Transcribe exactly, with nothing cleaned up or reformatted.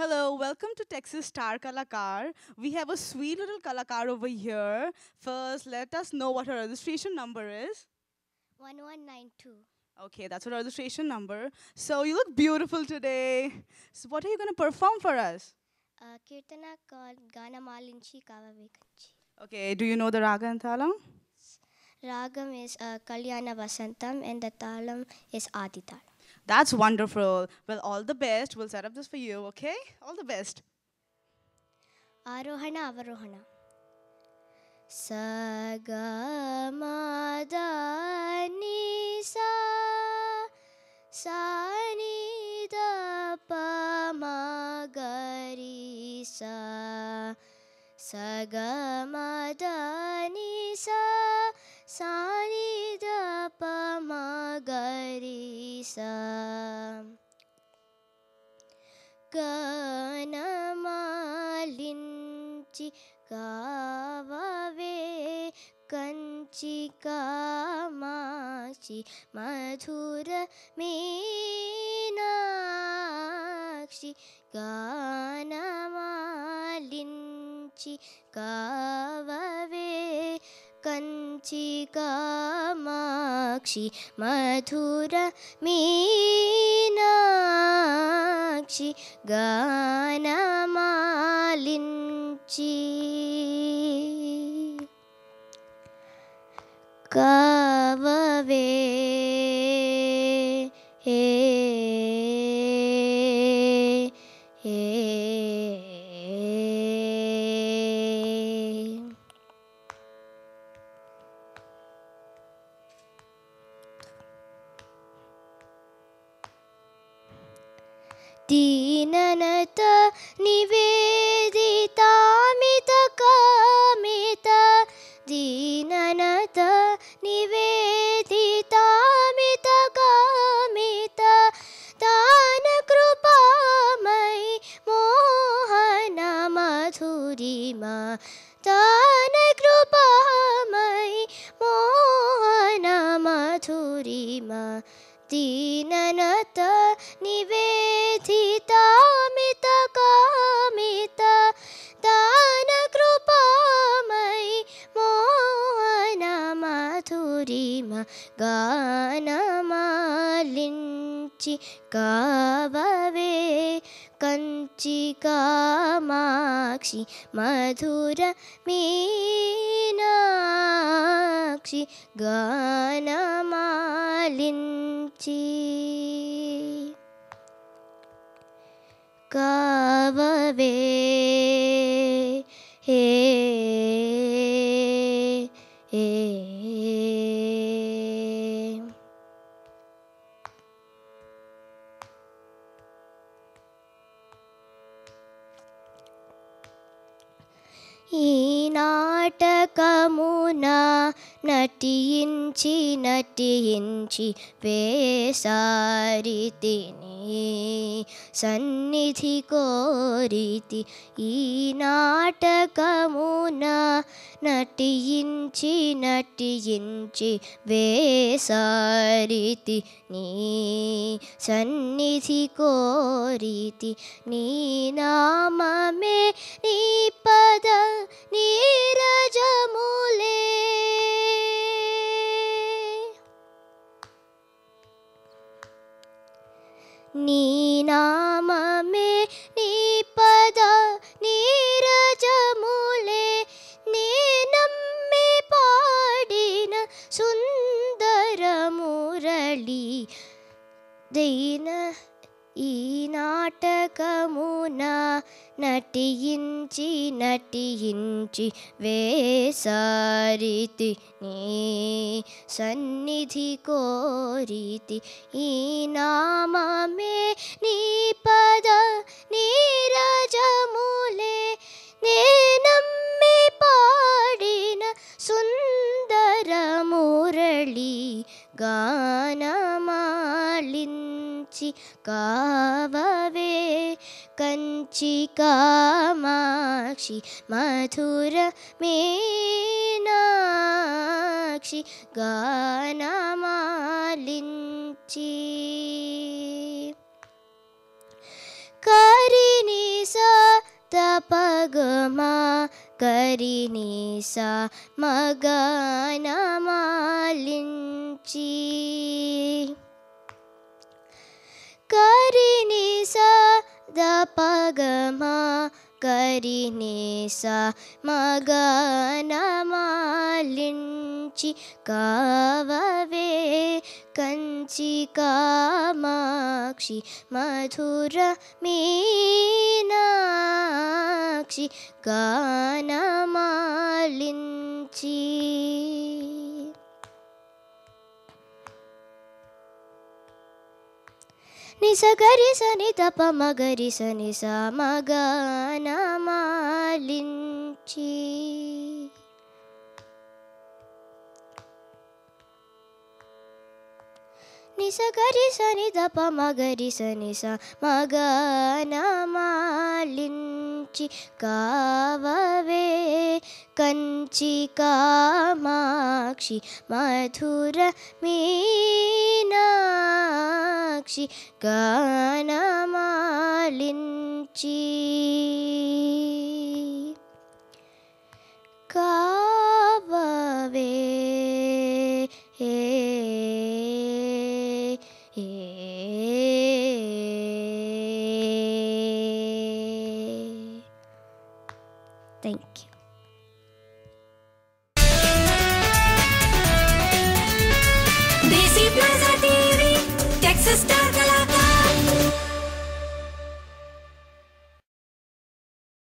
Hello, welcome to Texas Star Kalakar. We have a sweet little Kalakar over here. First, let us know what her registration number is. one one nine two. Okay, that's her registration number. So you look beautiful today. So what are you going to perform for us? Uh, Kirtana called Gana Malinchi Kava Vekanchi. Okay, do you know the raga and talam? Ragam is uh, Kalyana Vasantham and the talam is Adi Tal. That's wonderful. Well, all the best. We'll set up this for you, okay? All the best. Arohana avarohana. Sa ga ma da ni sa sa ni da pa ma ga ri sa sa ga ma da ni sa sa ni da pa ma ga ri sa Gana Malinchi Kava Vekanchi Kamakshi Madhura Meenakshi Gana Malinchi Kava Vekanchi Kamakshi Madhura Meenakshi Gana Malinchi Kava Ve eh, eh. Dinanata nivedita mita kamita dinanata nivedita mita kamita dana krupa mai mohana madhurima dana krupa mai mohana madhurima dinanata nivedita mita kamita dana krupa mai mohana madhurima Gana Malinchi Kava Vekanchi Kamakshi Madhura Meenakshi Gana Malinchi Kava Ve eh, eh, eh. Naatakamuna నటించి నటించి వేసారితిని సన్నిధి కోరితి ఈ నాటకమున నటించి నటించి వేసారితిని సన్నిధి కోరితి నీ నామమే నీ పద నీరజములే నీ నామమే నీ పద నీరజములే నీ నమ్మి పాడిన సుందర మురళి దైన ఈ నాటకమున నటించి నటించి వేసారితి నీ సన్నిధి కోరితి ఈ నామమే నీ పద నీరజములే నే నమ్మి పాడిన సుందర మురళి గాన మాలించి కావ వేకంచి కామాక్షి మధుర మీనాక్షి గాన మాలించి కరిణి sa tapagama karini sa magana malinchi karini sa tapagama karini sa magana malinchi kava vekanchi kamakshi madhura meenakshi gana malinchi. Nisa garisa nitapa magarisa nisa magana malinchi. Nisa garisa nitapa magarisa nisa magana malinchi kava vekanchi kamakshi madhura meenakshi gana malinchi kava ve Thank you.